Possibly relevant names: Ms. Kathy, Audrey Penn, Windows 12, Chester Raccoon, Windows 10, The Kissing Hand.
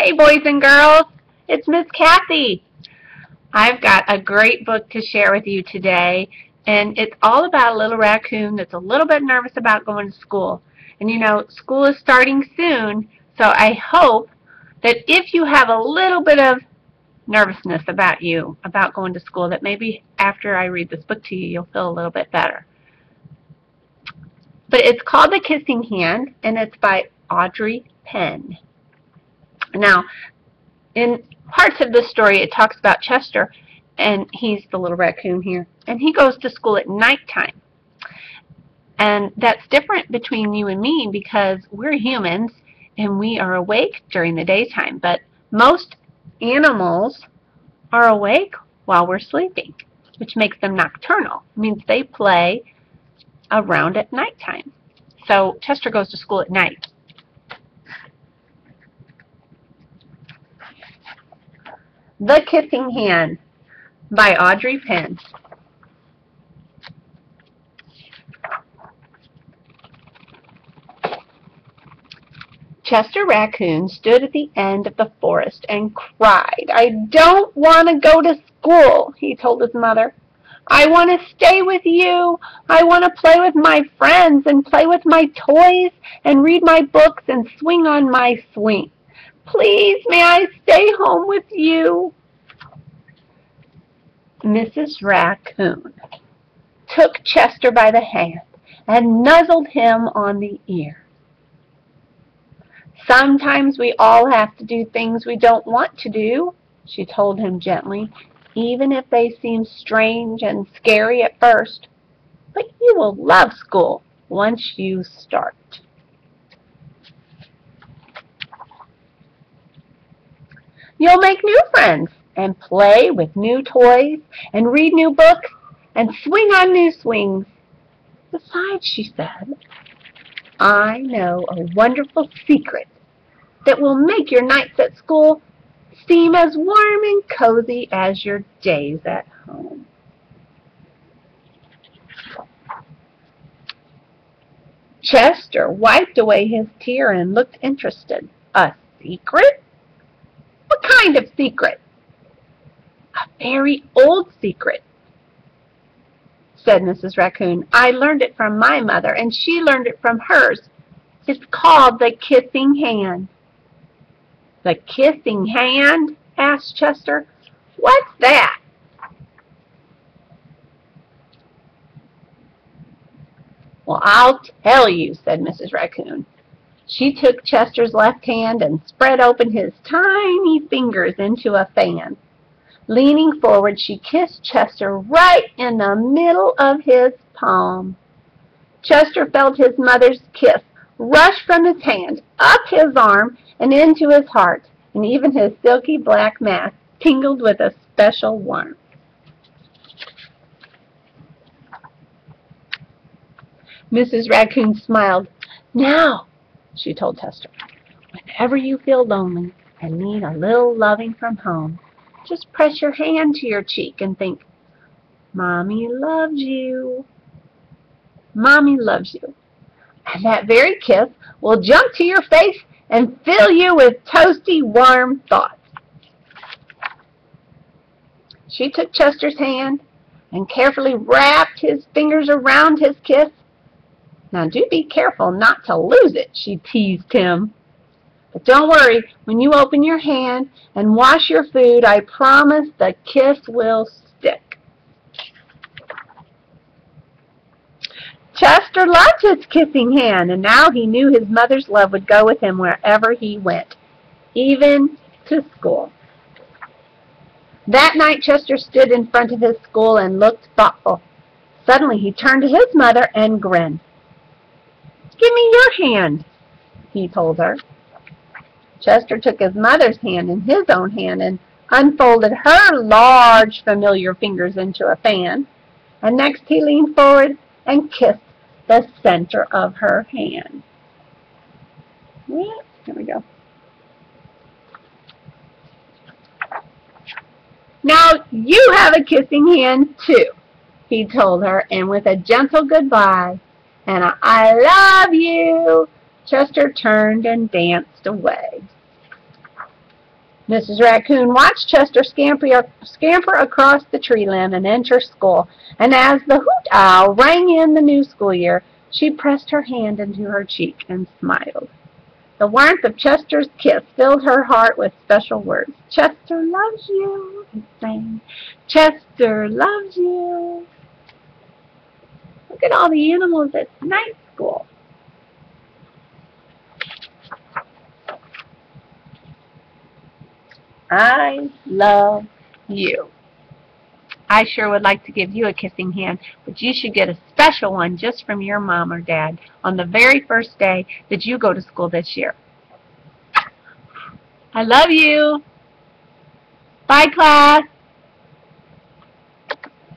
Hey boys and girls, it's Ms. Kathy. I've got a great book to share with you today, and it's all about a little raccoon that's a little bit nervous about going to school. And you know, school is starting soon, so I hope that if you have a little bit of nervousness about you, about going to school, that maybe after I read this book to you, you'll feel a little bit better. But it's called The Kissing Hand, and it's by Audrey Penn. Now, in parts of this story, it talks about Chester, and he's the little raccoon here, and he goes to school at nighttime. And that's different between you and me because we're humans, and we are awake during the daytime, but most animals are awake while we're sleeping, which makes them nocturnal. It means they play around at nighttime. So Chester goes to school at night. The Kissing Hand by Audrey Penn. Chester Raccoon stood at the end of the forest and cried, "I don't want to go to school," he told his mother. "I want to stay with you. I want to play with my friends and play with my toys and read my books and swing on my swing. Please, may I stay home with you?" Mrs. Raccoon took Chester by the hand and nuzzled him on the ear. "Sometimes we all have to do things we don't want to do," she told him gently, "even if they seem strange and scary at first. But you will love school once you start." "You'll make new friends and play with new toys and read new books and swing on new swings. Besides," she said, "I know a wonderful secret that will make your nights at school seem as warm and cozy as your days at home." Chester wiped away his tear and looked interested. "A secret? What kind of secret?" "A very old secret," said Mrs. Raccoon. "I learned it from my mother, and she learned it from hers. It's called The Kissing Hand." "The Kissing Hand?" asked Chester. "What's that?" "Well, I'll tell you," said Mrs. Raccoon. She took Chester's left hand and spread open his tiny fingers into a fan. Leaning forward, she kissed Chester right in the middle of his palm. Chester felt his mother's kiss rush from his hand, up his arm, and into his heart, and even his silky black mask tingled with a special warmth. Mrs. Raccoon smiled. "Now," she told Chester, "whenever you feel lonely and need a little loving from home, just press your hand to your cheek and think, 'Mommy loves you. Mommy loves you.' And that very kiss will jump to your face and fill you with toasty, warm thoughts." She took Chester's hand and carefully wrapped his fingers around his kiss. "Now do be careful not to lose it," she teased him. "But don't worry, when you open your hand and wash your food, I promise the kiss will stick." Chester loved his kissing hand, and now he knew his mother's love would go with him wherever he went, even to school. That night, Chester stood in front of his school and looked thoughtful. Suddenly, he turned to his mother and grinned. "Give me your hand," he told her. Chester took his mother's hand in his own hand and unfolded her large, familiar fingers into a fan, and next he leaned forward and kissed the center of her hand. Here we go. "Now you have a kissing hand too," he told her, and with a gentle goodbye and a "I love you," Chester turned and danced away. Mrs. Raccoon watched Chester scamper across the tree limb and enter school, and as the hoot owl rang in the new school year, she pressed her hand into her cheek and smiled. The warmth of Chester's kiss filled her heart with special words. "Chester loves you," he sang. "Chester loves you." Look at all the animals at night school. I love you. I sure would like to give you a kissing hand, but you should get a special one just from your mom or dad on the very first day that you go to school this year. I love you. Bye, class.